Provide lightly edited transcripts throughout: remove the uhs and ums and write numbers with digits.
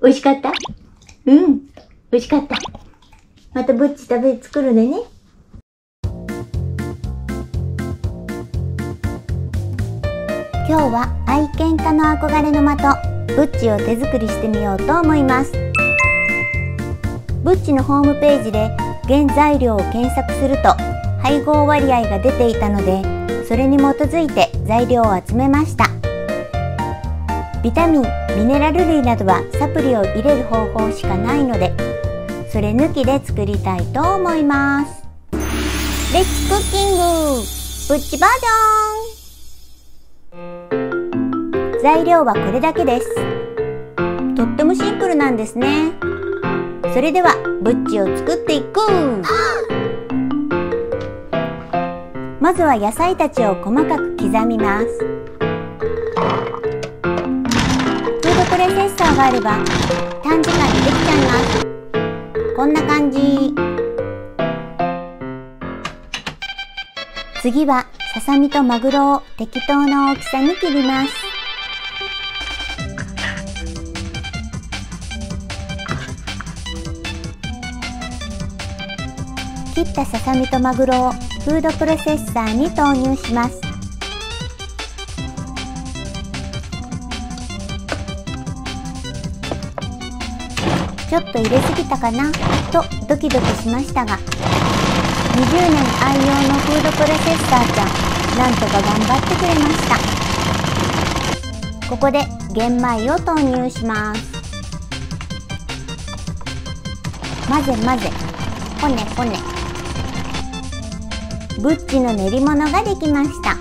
美味しかった？うん、美味しかった。またぶっち作るでね。今日は愛犬家の憧れの的、ぶっちを手作りしてみようと思います。ぶっちのホームページで原材料を検索すると配合割合が出ていたので、それに基づいて材料を集めました。ビタミン、ミネラル類などはサプリを入れる方法しかないので、それ抜きで作りたいと思います。レッツクッキングぶっちバージョン。材料はこれだけです。とってもシンプルなんですね。それではぶっちを作っていく。まずは野菜たちを細かく刻みます。フードプロセッサーがあれば短時間でできちゃいます。こんな感じ。次はささみとマグロを適当な大きさに切ります。切ったささみとマグロをフードプロセッサーに投入します。ちょっと入れすぎたかなとドキドキしましたが、20年愛用のフードプロセッサーちゃん、なんとか頑張ってくれました。ここで玄米を投入します。混ぜ混ぜ、こねこね。ぶっちの練り物ができました。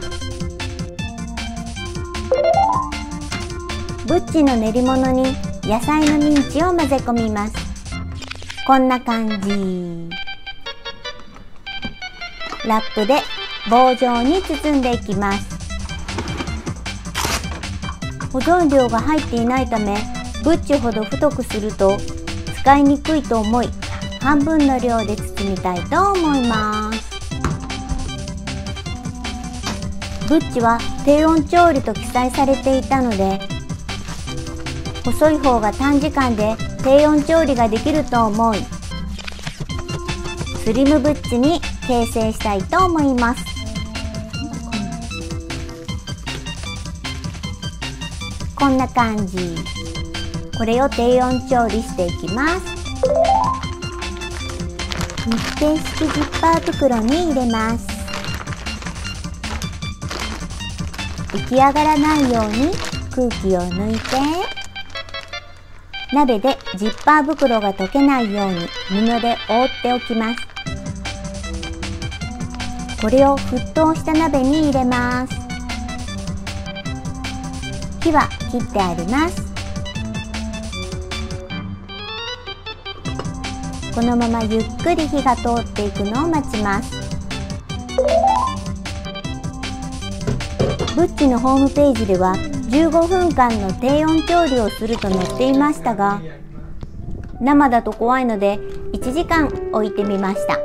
ぶっちの練り物に野菜のミンチを混ぜ込みます。こんな感じ。ラップで棒状に包んでいきます。保存料が入っていないため、ぶっちほど太くすると使いにくいと思い、半分の量で包みたいと思います。ぶっちは低温調理と記載されていたので、細い方が短時間で低温調理ができると思い、スリムぶっちに形成したいと思います。こんな感じ。これを低温調理していきます。密閉式ジッパー袋に入れます。浮き上がらないように空気を抜いて、鍋でジッパー袋が溶けないように布で覆っておきます。これを沸騰した鍋に入れます。火は切ってあります。このままゆっくり火が通っていくのを待ちます。ぶっちのホームページでは15分間の低温調理をすると載っていましたが、生だと怖いので1時間置いてみました。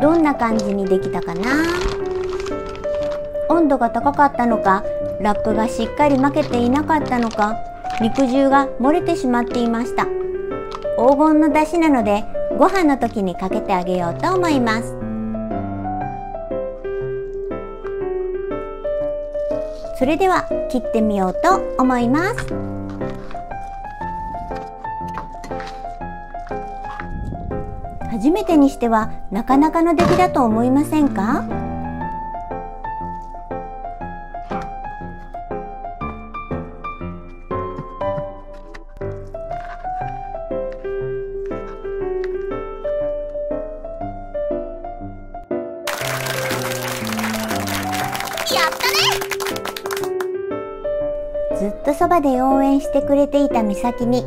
どんな感じにできたかな？温度が高かったのか、ラップがしっかり巻けていなかったのか、肉汁が漏れてしまっていました。黄金の出汁なので、ご飯の時にかけてあげようと思います。それでは切ってみようと思います。初めてにしてはなかなかの出来だと思いませんか？ずっとそばで応援してくれていた美咲に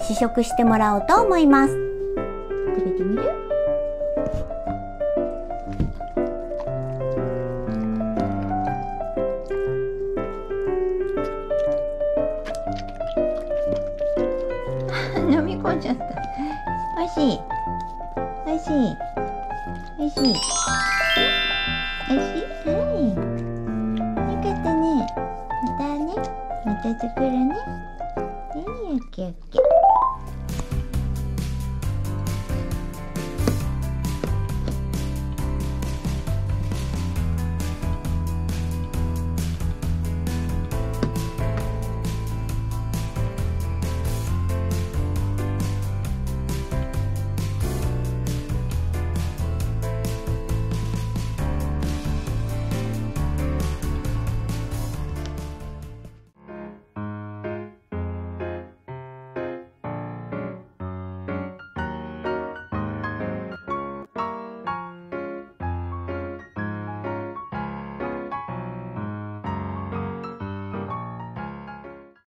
試食してもらおうと思います。食べてみる？飲み込んじゃった。おいしいおいしいおいしいおいしい。はい、よかったね。当ててくるね。うん、ゆきゆき。